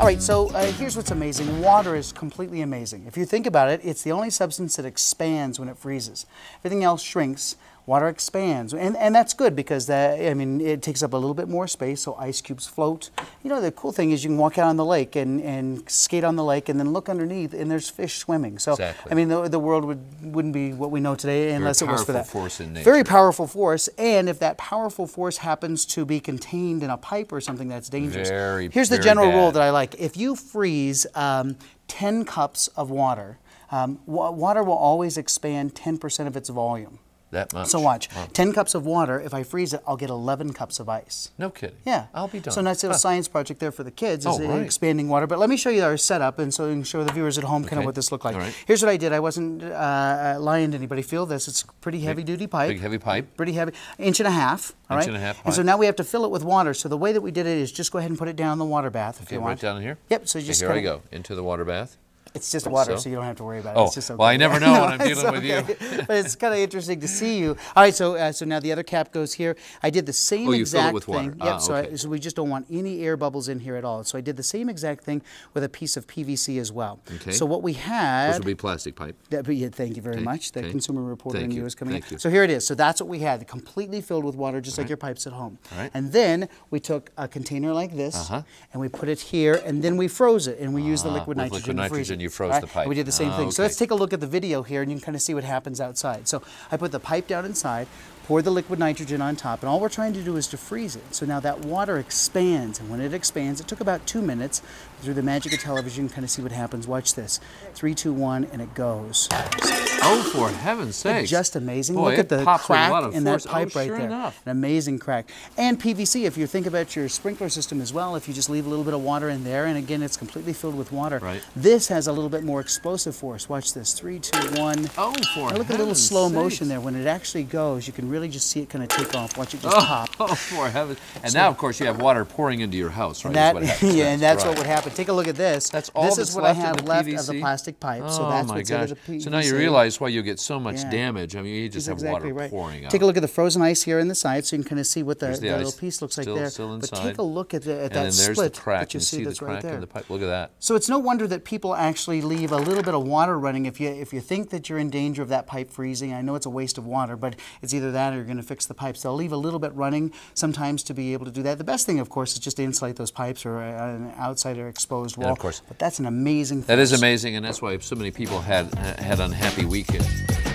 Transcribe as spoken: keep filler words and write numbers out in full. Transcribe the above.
All right, so uh, here's what's amazing. Water is completely amazing. If you think about it, it's the only substance that expands when it freezes. Everything else shrinks. Water expands, and, and that's good because that, I mean, it takes up a little bit more space, so ice cubes float. You know, the cool thing is you can walk out on the lake and, and skate on the lake and then look underneath and there's fish swimming. So, exactly. I mean, the, the world would, wouldn't be what we know today unless it was for that. Very powerful force in nature. Very powerful force, and if that powerful force happens to be contained in a pipe or something, that's dangerous. Very, Here's the general bad. rule that I like. If you freeze um, ten cups of water, um, water will always expand ten percent of its volume. That much. So watch. Wow. ten cups of water, if I freeze it, I'll get eleven cups of ice. No kidding. Yeah. I'll be done. So nice little huh. science project there for the kids is oh, right. expanding water. But let me show you our setup and so you can show the viewers at home okay. kind of what this looked like. Right. Here's what I did. I wasn't uh, lying to anybody. Feel this. It's a pretty heavy-duty pipe. Big heavy pipe. Pretty heavy. Inch and a half. All right? Inch and a half pipe. And so now we have to fill it with water. So the way that we did it is just go ahead and put it down in the water bath if okay, you want. Right down here? Yep. So you just okay, here I go. Into the water bath. It's just water, so. so you don't have to worry about it. Oh, it's just okay. well, I never know no, when I'm dealing okay. with you. But it's kind of interesting to see you. All right, so uh, so now the other cap goes here. I did the same oh, you exact fill it with water. thing. Yep, ah, so, okay. I, so we just don't want any air bubbles in here at all. So I did the same exact thing with a piece of P V C as well. Okay. So what we had... Those would be plastic pipe. That, but yeah, thank you very okay. much. The okay. Consumer Reporter in you is coming in. So here it is. So that's what we had, completely filled with water, just all like right. your pipes at home. All right. And then we took a container like this, uh-huh. and we put it here, and then we froze it, and we uh-huh. used the liquid nitrogen liquid to freeze it. You froze right. the pipe. And we did the same oh, thing. Okay. So let's take a look at the video here and you can kind of see what happens outside. So I put the pipe down inside, pour the liquid nitrogen on top, and all we're trying to do is to freeze it. So now that water expands, and when it expands, it took about two minutes. Through the magic of television, you can kind of see what happens. Watch this. Three, two, one, and it goes. Oh, for heaven's sake. Just amazing. Boy, look at the crack in that pipe oh, right sure there. Enough. An amazing crack. And P V C, if you think about your sprinkler system as well, if you just leave a little bit of water in there, and again, it's completely filled with water. Right. This has a little bit more explosive force. Watch this. Three, two, one. Oh, for Now look at a little slow sakes. motion there. When it actually goes, you can really just see it kind of take off. Watch it just oh, pop. Oh, for heaven's sake. And so, now, of course, you have water pouring into your house, right? That, is what yeah, and that's right. what would happen. Take a look at this. That's all This is what I have left of the plastic pipe. Oh, so that's what's under the P V C. So now you realize why you get so much yeah. damage. I mean, you just That's have exactly water right. pouring out. Take a look at the frozen ice here in the side, so you can kind of see what the, the, the little piece looks still, like there. Still inside. But take a look at, the, at that split the crack. that you, you see, see that's the crack right there. In the pipe. Look at that. So it's no wonder that people actually leave a little bit of water running. If you if you think that you're in danger of that pipe freezing, I know it's a waste of water, but it's either that or you're going to fix the pipes. They'll leave a little bit running sometimes to be able to do that. The best thing, of course, is just to insulate those pipes or an outside or exposed wall. And of course, but that's an amazing thing. That is amazing, and that's why so many people had had unhappy weekends. Weekend.